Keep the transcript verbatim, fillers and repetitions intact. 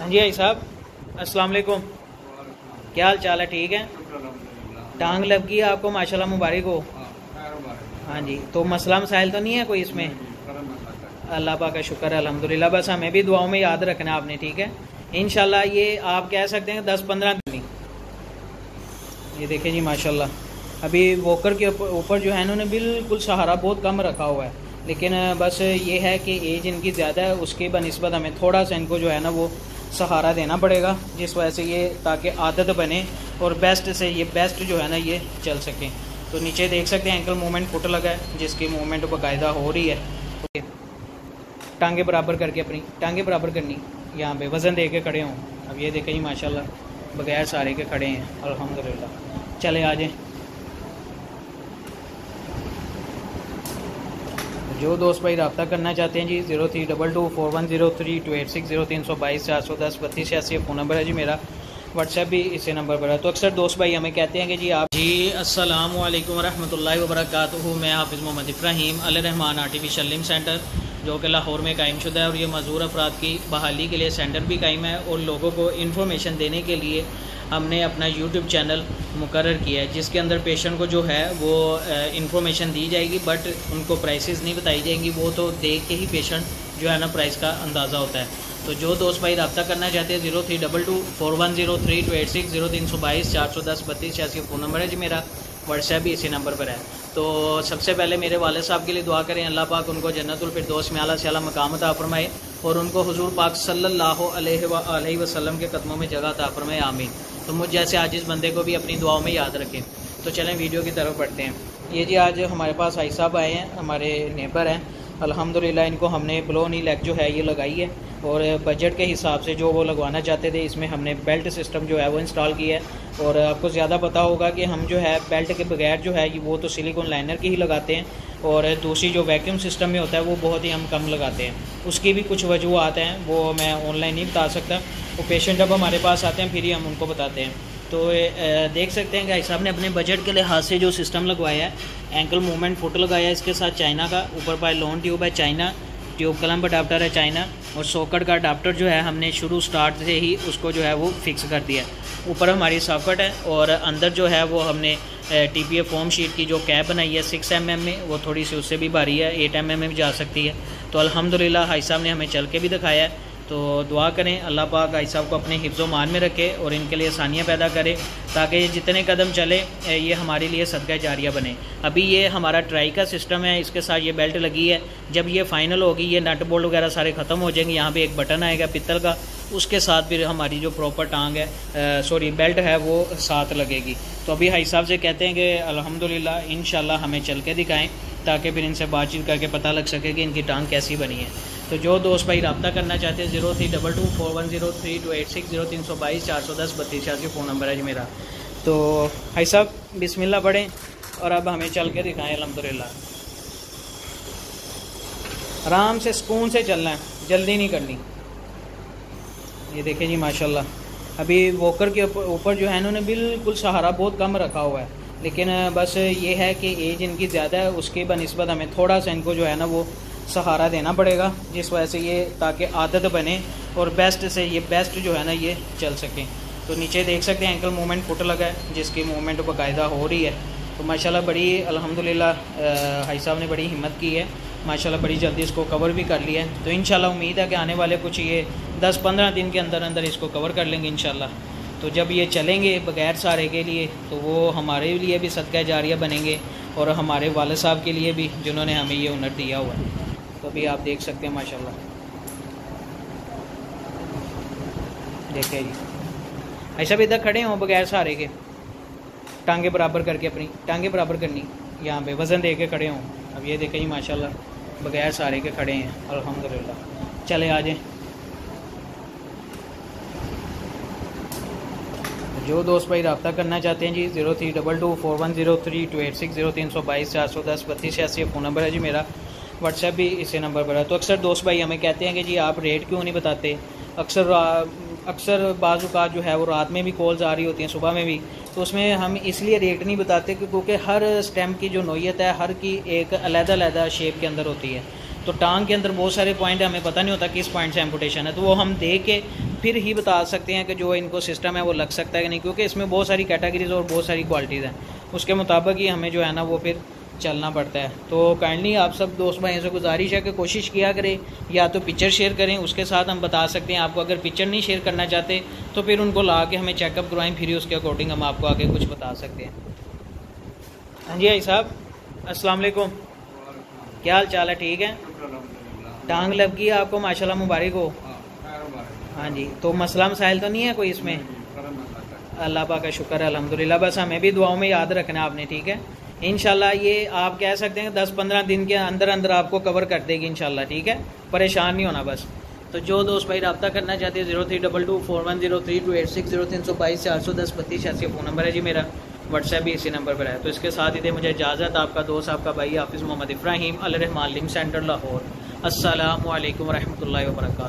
हाँ जी भाई साहब, अस्सलाम वालेकुम, क्या हाल चाल है? ठीक है, टांग लग गई आपको, माशाल्लाह मुबारक हो। हाँ जी, तो मसला मसाइल तो नहीं है कोई इसमें? अल्लाह पाक का शुक्र है, अल्हम्दुलिल्लाह। बस हमें भी दुआओं में याद रखना आपने, ठीक है। इंशाल्लाह ये आप कह सकते हैं दस पंद्रह दिन, ये देखें जी माशाल्लाह। अभी वॉकर के ऊपर जो है इन्होंने बिल्कुल सहारा बहुत कम रखा हुआ है, लेकिन बस ये है कि एज इनकी ज़्यादा है, उसके बनस्बत हमें थोड़ा सा इनको जो है ना वो सहारा देना पड़ेगा, जिस वजह से ये ताकि आदत बने और बेस्ट से ये बेस्ट जो है ना ये चल सकें। तो नीचे देख सकते हैं एंकल मूवमेंट फुट लगा है, जिसकी मूवमेंट बाकायदा हो रही है। टांगे बराबर करके, अपनी टांगे बराबर करनी, यहाँ पे वज़न दे के खड़े हों। अब ये देखें जी माशाल्लाह बगैर सारे के खड़े हैं अल्हम्दुलिल्लाह। चले आ जाएँ। जो दोस्त भाई रब्ता करना चाहते हैं जी, zero three double two four one zero three two eight six zero तीन सौ बाईस चार सौ दस बत्तीस छियासी फ़ोन नंबर है जी मेरा, व्हाट्सएप भी इसी नंबर पर है। तो अक्सर दोस्त भाई हमें कहते हैं कि जी आप जी अस्सलाम वालेकुम रहमतुल्लाहि व बरकातहू। मैं Hafiz Mohammad Ibrahim, Al Rahman artificial limb centre जो कि लाहौर में कायम शुदा है, और ये मज़दूर अफराद की बहाली के लिए सेंटर भी कायम है, और लोगों को इन्फॉर्मेशन देने के लिए हमने अपना यूट्यूब चैनल मुकर्रर किया है, जिसके अंदर पेशेंट को जो है वो इन्फॉर्मेशन दी जाएगी, बट उनको प्राइसेस नहीं बताई जाएंगी, वो तो देख के ही पेशेंट जो है ना प्राइस का अंदाज़ा होता है। तो जो दोस्त भाई रब्ता करना चाहते हैं, zero three double two four one zero three two eight six zero तीन सौ बाईस चार सौ दस बत्तीस छियासी फ़ोन नंबर है जी मेरा, व्हाट्सएप भी इसी नंबर पर है। तो सबसे पहले मेरे वाले साहब के लिए दुआ करें, अल्लाह पाक उनको जन्नतुल फिरदौस में आला से आला मकाम अता फरमाए, और उनको हुजूर पाक सल्लल्लाहु अलैहि वसल्लम के कदमों में जगह अता फरमाए, आमीन। तो मुझ जैसे आज इस बंदे को भी अपनी दुआओं में याद रखें। तो चलें वीडियो की तरफ बढ़ते हैं। ये जी आज हमारे पास आई साहब आए हैं, हमारे नेबर हैं अल्हम्दुलिल्लाह। इनको हमने ब्लो नी लेग जो है ये लगाई है, और बजट के हिसाब से जो वो लगवाना चाहते थे, इसमें हमने बेल्ट सिस्टम जो है वो इंस्टॉल किया है। और आपको ज़्यादा पता होगा कि हम जो है बेल्ट के बगैर जो है वो तो सिलिकॉन लाइनर की ही लगाते हैं, और दूसरी जो वैक्यूम सिस्टम में होता है वो बहुत ही हम कम लगाते हैं। उसकी भी कुछ वजूहत हैं, वो मैं ऑनलाइन नहीं बता सकता, वो पेशेंट जब हमारे पास आते हैं फिर ही हम उनको बताते हैं। तो देख सकते हैं गाइस, साहब ने अपने बजट के लिहाज से जो सिस्टम लगवाया है, एंकल मूवमेंट फुट लगाया है, इसके साथ चाइना का ऊपर पाए लॉन ट्यूब है, चाइना ट्यूब क्लम्प अडाप्टर है चाइना, और सॉकेट का अडाप्टर जो है हमने शुरू स्टार्ट से ही उसको जो है वो फिक्स कर दिया। ऊपर हमारी सॉकेट है, और अंदर जो है वो हमने T P A form sheet की जो कैप बनाई है सिक्स एम एम में, वो थोड़ी सी उससे भी भारी है, एट एम एम में भी जा सकती है। तो अल्हम्दुलिल्लाह हाई साहब ने हमें चल के भी दिखाया है। तो दुआ करें अल्लाह पाक हाई साहब को अपने हिफ्ज़ो मान में रखे, और इनके लिए आसानियाँ पैदा करे, ताकि ये जितने कदम चले ये हमारे लिए सदका जारिया बने। अभी ये हमारा ट्राई का सिस्टम है, इसके साथ ये बेल्ट लगी है। जब ये फाइनल होगी, ये नट बोल्ट वगैरह सारे ख़त्म हो जाएंगे, यहाँ पे एक बटन आएगा पित्तल का, उसके साथ फिर हमारी जो प्रॉपर टांग है सॉरी बेल्ट है वो साथ लगेगी। तो अभी हाई साहब से कहते हैं कि अल्हम्दुलिल्लाह इंशाल्लाह हमें चल के दिखाएँ, ताकि फिर इनसे बातचीत करके पता लग सके कि इनकी टांग कैसी बनी है। तो जो दोस्त भाई रब्ता करना चाहते हैं, zero three double two four one zero three two eight six zero तीन सौ बाईस चार सौ दस बत्तीस छियासी फ़ोन नंबर है जी मेरा। तो भाई साहब बिस्मिल्लाह पढ़ें, और अब हमें चल के दिखाएँ अल्हम्दुलिल्लाह। आराम से सुकून से चलना है, जल्दी नहीं करनी। ये देखें जी माशाल्लाह, अभी वॉकर के ऊपर जो है इन्होंने बिल्कुल सहारा बहुत कम रखा हुआ है, लेकिन बस ये है कि एज इनकी ज़्यादा है, उसके बनिस्बत हमें थोड़ा सा इनको जो है ना वो सहारा देना पड़ेगा, जिस वजह से ये ताकि आदत बने और बेस्ट से ये बेस्ट जो है ना ये चल सकें। तो नीचे देख सकते हैं एंकल मूवमेंट फुट लगा है, जिसकी मूवमेंट बाकायदा हो रही है। तो माशाल्लाह बड़ी अल्हम्दुलिल्लाह हाई साहब ने बड़ी हिम्मत की है, माशाल्लाह बड़ी जल्दी इसको कवर भी कर लिया है। तो इंशाल्लाह उम्मीद है कि आने वाले कुछ ये दस पंद्रह दिन के अंदर अंदर इसको कवर कर लेंगे इंशाल्लाह। तो जब ये चलेंगे बगैर सारे के लिए, तो वो हमारे लिए भी सदका जारिया बनेंगे, और हमारे वाले साहब के लिए भी जिन्होंने हमें ये हुनर दिया हुआ है। तो अभी आप देख सकते हैं माशाल्लाह, देखिए जी ऐसा भी इधर खड़े हों बगैर सारे के, टांगे बराबर करके, अपनी टांगे बराबर करनी, यहाँ पे वज़न दे के खड़े हों। अब ये देखें जी माशाल्लाह बगैर सारे के खड़े हैं अल्हम्दुलिल्लाह। चले आ जाएँ। जो दोस्त भाई रब्ता करना चाहते हैं जी, zero three double two four one zero three two eight six zero तीन सौ बाईस चार सौ दस बत्तीस छियासी फ़ोन नंबर है जी मेरा, व्हाट्सएप भी इसी नंबर पर है। तो अक्सर दोस्त भाई हमें कहते हैं कि जी आप रेट क्यों नहीं बताते? अक्सर अक्सर बाज़ औक़ात जो है वो रात में भी कॉल्स आ रही होती हैं, सुबह में भी, तो उसमें हम इसलिए रेट नहीं बताते क्योंकि हर स्टैम्प की जो नोयत है हर की एक अलग अलग शेप के अंदर होती है। तो टांग के अंदर बहुत सारे पॉइंट हमें पता नहीं होता किस पॉइंट से एम्पुटेशन है, तो वो हम देख के फिर ही बता सकते हैं कि जो इनको सिस्टम है वो लग सकता है कि नहीं, क्योंकि इसमें बहुत सारी कैटेगरीज और बहुत सारी क्वालिटीज़ हैं, उसके मुताबिक ही हमें जो है ना वो फिर चलना पड़ता है। तो काइंडली आप सब दोस्त भाइयों से गुजारिश है कि कोशिश किया करें, या तो पिक्चर शेयर करें, उसके साथ हम बता सकते हैं आपको। अगर पिक्चर नहीं शेयर करना चाहते तो फिर उनको ला के हमें चेकअप करवाएं, फिर उसके अकॉर्डिंग हम आपको आगे कुछ बता सकते हैं। हाँ जी भाई साहब, अस्सलाम वालेकुम, क्या हाल चाल है? ठीक है, टांग लग गई आपको, माशाल्लाह मुबारक हो। हाँ जी, तो मसला मसाइल तो नहीं है कोई इसमें? अल्लाह पाक का शुक्र है, अल्हम्दुलिल्लाह। बस हमें भी दुआओं में याद रखना आपने, ठीक है। इंशाल्लाह ये आप कह सकते हैं दस पंद्रह दिन के अंदर अंदर आपको कवर कर देगी इंशाल्लाह, ठीक है, परेशान नहीं होना बस। तो जो दोस्त भाई रब्ता करना चाहते हैं zero three double two four one zero three two eight six zero तीन सौ बाईस चार सौ दस बत्तीस छियासी फ़ोन नंबर है जी मेरा, व्हाट्सएप भी इसी नंबर पर है। तो इसके साथ ही दे मुझे इजाज़त, आपका दोस्त आपका भाई हाफिज़ मोहम्मद इब्राहिम, अल रहमान लिम सेंटर, लाहौर। अस्सलामु अलैकुम वरहमतुल्लाहि वबरकातुहू।